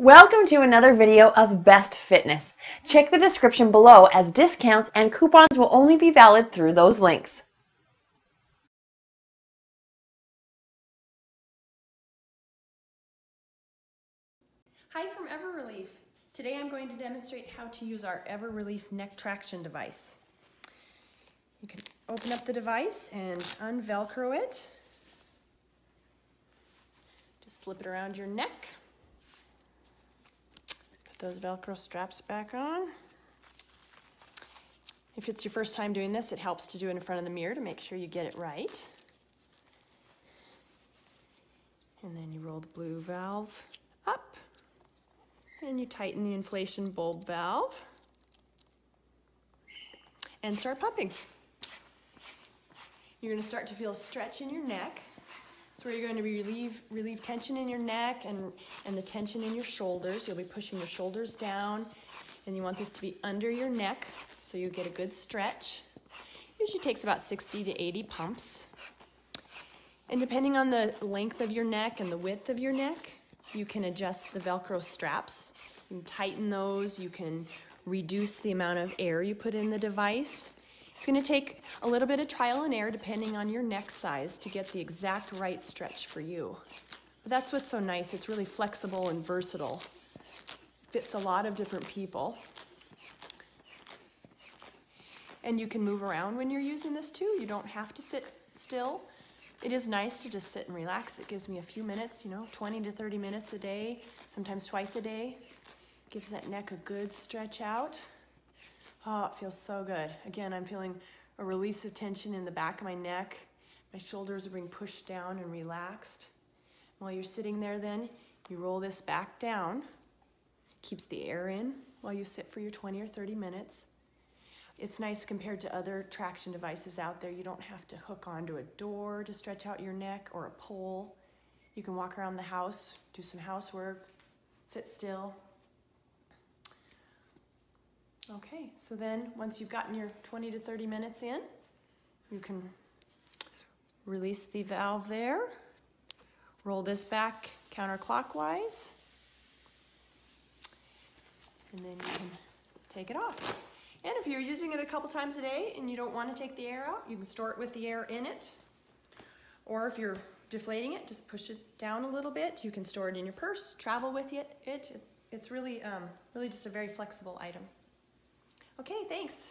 Welcome to another video of Best Fitness. Check the description below as discounts and coupons will only be valid through those links. Hi from Ever Relief. Today I'm going to demonstrate how to use our Ever Relief neck traction device. You can open up the device and unvelcro it. Just slip it around your neck. Put those Velcro straps back on. If it's your first time doing this, it helps to do it in front of the mirror to make sure you get it right. And then you roll the blue valve up and you tighten the inflation bulb valve and start pumping. You're going to start to feel a stretch in your neck. It's where you're going to relieve tension in your neck and the tension in your shoulders. You'll be pushing your shoulders down, and you want this to be under your neck so you get a good stretch. Usually takes about 60 to 80 pumps. And depending on the length of your neck and the width of your neck, you can adjust the Velcro straps. You can tighten those. You can reduce the amount of air you put in the device. It's going to take a little bit of trial and error depending on your neck size to get the exact right stretch for you. But that's what's so nice. It's really flexible and versatile. Fits a lot of different people. And you can move around when you're using this too. You don't have to sit still. It is nice to just sit and relax. It gives me a few minutes, 20 to 30 minutes a day, sometimes twice a day. Gives that neck a good stretch out. Oh, it feels so good. Again, I'm feeling a release of tension in the back of my neck. My shoulders are being pushed down and relaxed. While you're sitting there then, you roll this back down. Keeps the air in while you sit for your 20 or 30 minutes. It's nice compared to other traction devices out there. You don't have to hook onto a door to stretch out your neck or a pole. You can walk around the house, do some housework, sit still. Okay, so then once you've gotten your 20 to 30 minutes in, you can release the valve there, roll this back counterclockwise, and then you can take it off. And if you're using it a couple times a day and you don't want to take the air out, you can store it with the air in it. Or if you're deflating it, just push it down a little bit. You can store it in your purse, travel with it. It's really, really just a very flexible item. Okay, thanks.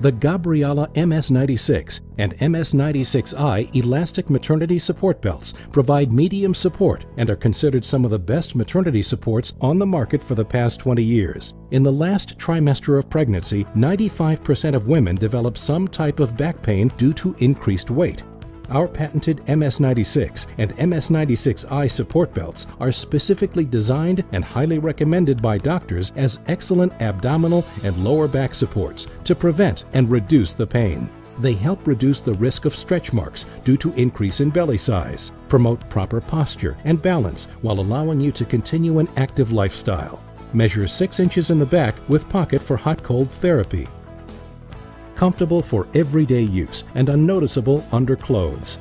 The GABRIALLA MS-96 and MS-96i elastic maternity support belts provide medium support and are considered some of the best maternity supports on the market for the past 20 years. In the last trimester of pregnancy, 95% of women develop some type of back pain due to increased weight. Our patented MS-96 and MS-96i support belts are specifically designed and highly recommended by doctors as excellent abdominal and lower back supports to prevent and reduce the pain. They help reduce the risk of stretch marks due to increase in belly size, promote proper posture and balance while allowing you to continue an active lifestyle. Measures 6 inches in the back with pocket for hot-cold therapy. Comfortable for everyday use and unnoticeable under clothes.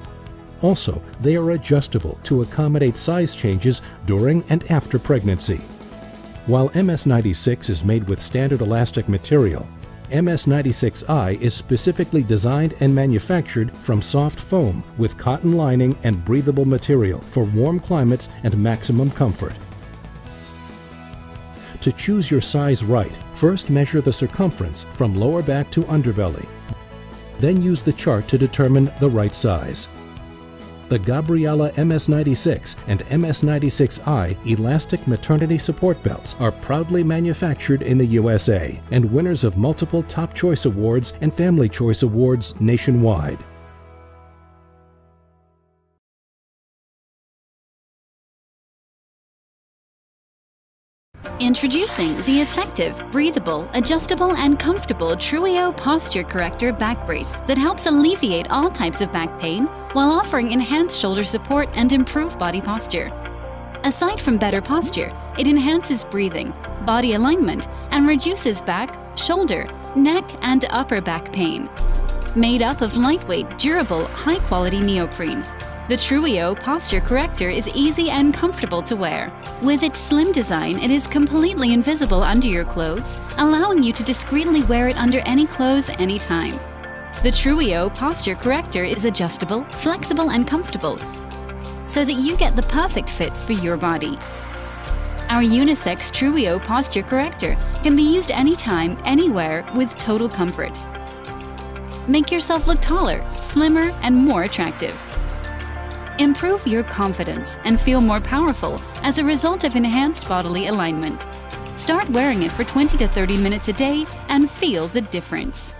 Also, they are adjustable to accommodate size changes during and after pregnancy. While MS96 is made with standard elastic material, MS96i is specifically designed and manufactured from soft foam with cotton lining and breathable material for warm climates and maximum comfort. To choose your size right, first measure the circumference from lower back to underbelly. Then use the chart to determine the right size. The GABRIALLA MS96 and MS96i elastic maternity support belts are proudly manufactured in the USA and winners of multiple Top Choice Awards and Family Choice Awards nationwide. Introducing the effective, breathable, adjustable, and comfortable Truweo Posture Corrector Back Brace that helps alleviate all types of back pain while offering enhanced shoulder support and improved body posture. Aside from better posture, it enhances breathing, body alignment, and reduces back, shoulder, neck, and upper back pain. Made up of lightweight, durable, high-quality neoprene, the Truweo Posture Corrector is easy and comfortable to wear. With its slim design, it is completely invisible under your clothes, allowing you to discreetly wear it under any clothes anytime. The Truweo Posture Corrector is adjustable, flexible, and comfortable, so that you get the perfect fit for your body. Our unisex Truweo Posture Corrector can be used anytime, anywhere, with total comfort. Make yourself look taller, slimmer, and more attractive. Improve your confidence and feel more powerful as a result of enhanced bodily alignment. Start wearing it for 20 to 30 minutes a day and feel the difference.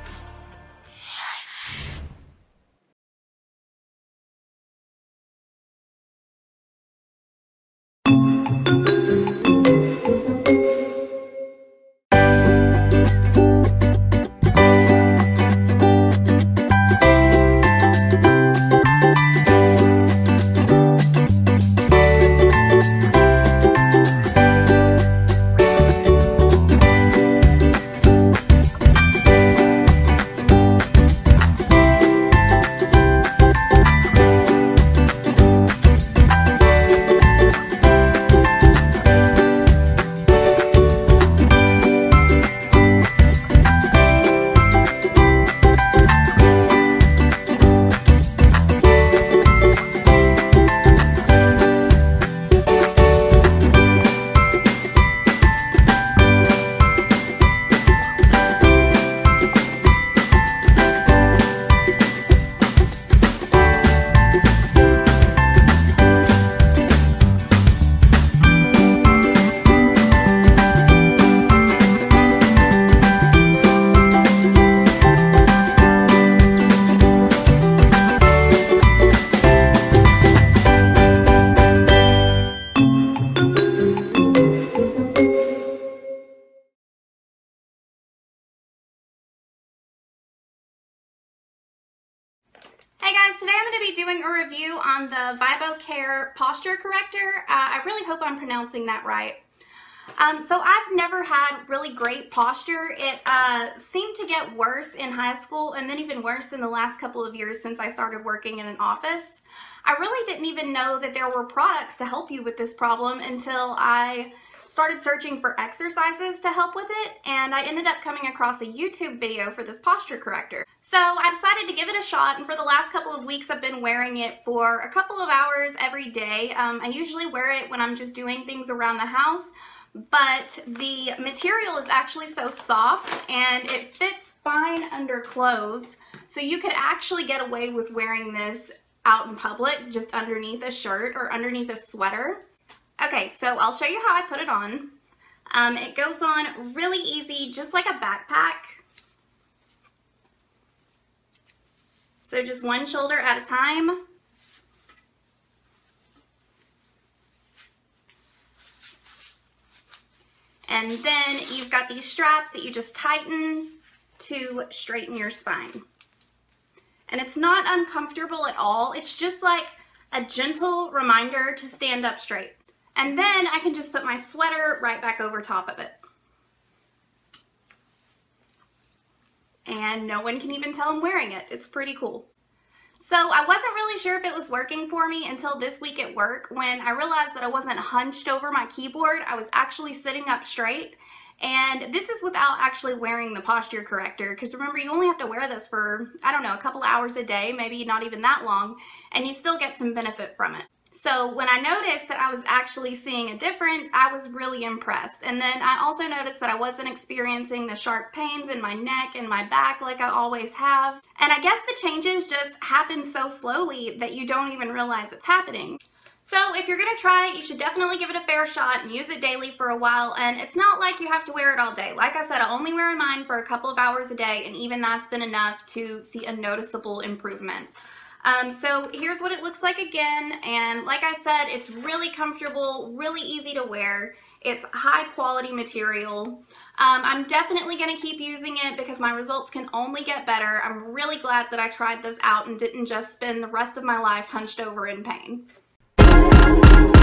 Hey guys, today I'm going to be doing a review on the ViboCare Posture Corrector. I really hope I'm pronouncing that right. So I've never had really great posture. It seemed to get worse in high school and then even worse in the last couple of years since I started working in an office. I really didn't even know that there were products to help you with this problem until I started searching for exercises to help with it, and I ended up coming across a YouTube video for this posture corrector. So I decided to give it a shot, and for the last couple of weeks I've been wearing it for a couple of hours every day. I usually wear it when I'm just doing things around the house, but the material is actually so soft and it fits fine under clothes, so you could actually get away with wearing this out in public just underneath a shirt or underneath a sweater. Okay, so I'll show you how I put it on. It goes on really easy, just like a backpack. So just one shoulder at a time. And then you've got these straps that you just tighten to straighten your spine. And it's not uncomfortable at all. It's just like a gentle reminder to stand up straight. And then I can just put my sweater right back over top of it. And no one can even tell I'm wearing it. It's pretty cool. So I wasn't really sure if it was working for me until this week at work when I realized that I wasn't hunched over my keyboard. I was actually sitting up straight. And this is without actually wearing the posture corrector, because remember, you only have to wear this for, I don't know, a couple hours a day, maybe not even that long, and you still get some benefit from it. So when I noticed that I was actually seeing a difference, I was really impressed. And then I also noticed that I wasn't experiencing the sharp pains in my neck and my back like I always have. And I guess the changes just happen so slowly that you don't even realize it's happening. So if you're gonna try it, you should definitely give it a fair shot and use it daily for a while. And it's not like you have to wear it all day. Like I said, I only wear mine for a couple of hours a day, and even that's been enough to see a noticeable improvement. So here's what it looks like again, and like I said, it's really comfortable, really easy to wear. It's high quality material. I'm definitely going to keep using it because my results can only get better. I'm really glad that I tried this out and didn't just spend the rest of my life hunched over in pain.